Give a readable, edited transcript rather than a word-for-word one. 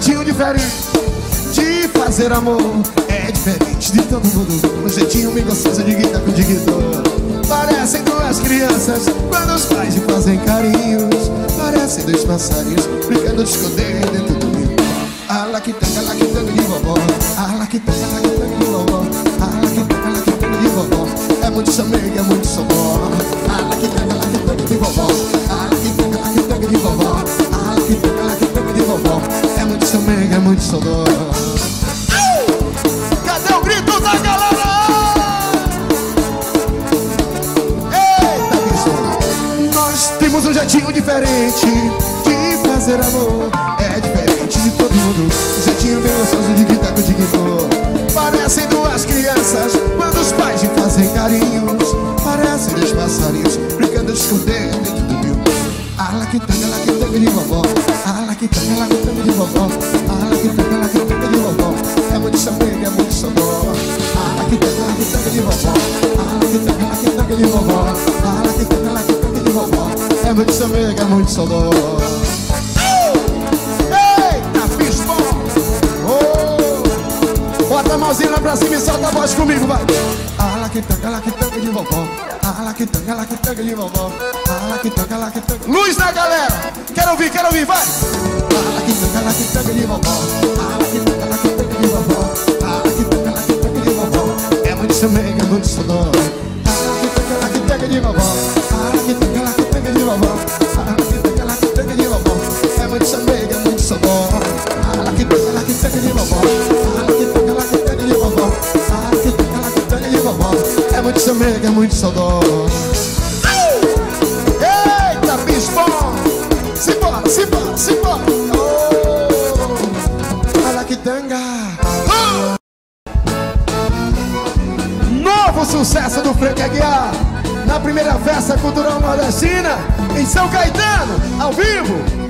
jeitinho diferente de fazer amor, é diferente de todo mundo. Um jeitinho bem gostoso de guitar com o diguidor. Parecem duas crianças quando os pais lhe fazem carinhos. Parecem dois passarinhos brincando de esconder dentro do ninho. Alaquitanga, alaquitanga de vovó. Alaquitanga, alaquitanga de vovó. Alaquitanga, alaquitanga de vovó. É muito chamega, é muito sopó. Alaquitanga, alaquitanga de vovó. Alaquitanga, alaquitanga de vovó. Alaquitanga, alaquitanga de vovó. É muito chamega, é muito sopó. Cadê o grito da galera? Eita, bicho! Nós temos um jeitinho diferente de fazer amor. É diferente de todo mundo. Um jeitinho bem gostoso de gritar com o diguidor. Parecem duas crianças quando os pais lhe fazem carinhos. Parecem dois passarinhos brincando de esconder dentro do ninho. Alaquitanga, alaquitanga de vovó. Alaquitanga, alaquitanga de vovó. Alaquitanga, alaquitanga de vovó. É muito chamega, é muito sonoro. Alaquitanga, alaquitanga de vovó. Alaquitanga, alaquitanga de vovó. Alaquitanga, alaquitanga de vovó. É muito chamega, é muito sonoro. Eita, bispo! Oh! Bota a mãozinha lá pra cima e solta a voz comigo, vai! Alaquitanga, alaquitanga de vovó. Alaquitanga, alaquitanga de vovó. Alaquitanga, alaquitanga. Luz na galera! Quero ouvir, vai! Alaquitanga, alaquitanga de vovó. Alaquitanga, alaquitanga de vovó. Alaquitanga, alaquitanga de vovó. É muito chamega, é muito sonoro. Alaquitanga, alaquitanga de vovó. Alaquitanga, alaquitanga de vovó. Alaquitanga, alaquitanga de vovó. É muito chamega, é muito sonoro. Alaquitanga, alaquitanga de vovó. Alaquitanga, alaquitanga de vovó. Alaquitanga, alaquitanga de vovó. É muito chamega, é muito sonoro. Eita, bispo! Simbora, simbora, simbora. Oh, Alaquitanga. Novo sucesso do Frank Aguiar na primeira festa cultural nordestina em São Caetano, ao vivo.